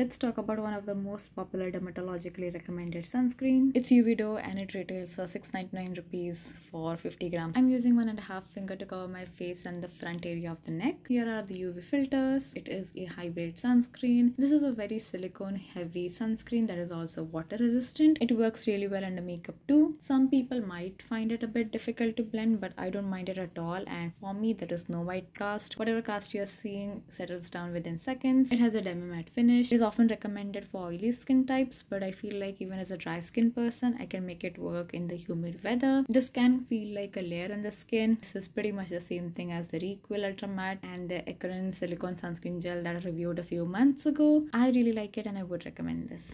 Let's talk about one of the most popular dermatologically recommended sunscreen. It's UV Doux and it retails for 699 rupees for 50 grams. I'm using 1.5 fingers to cover my face and the front area of the neck. Here are the UV filters. It is a hybrid sunscreen. This is a very silicone heavy sunscreen that is also water resistant. It works really well under makeup too. Some people might find it a bit difficult to blend, but I don't mind it at all, and for me there is no white cast. Whatever cast you're seeing settles down within seconds. It has a demi matte finish. It is often recommended for oily skin types, but I feel like even as a dry skin person I can make it work in the humid weather. This can feel like a layer on the skin. This is pretty much the same thing as the Re'equil Ultra Matte and the Ekran silicone sunscreen gel that I reviewed a few months ago. I really like it and I would recommend this.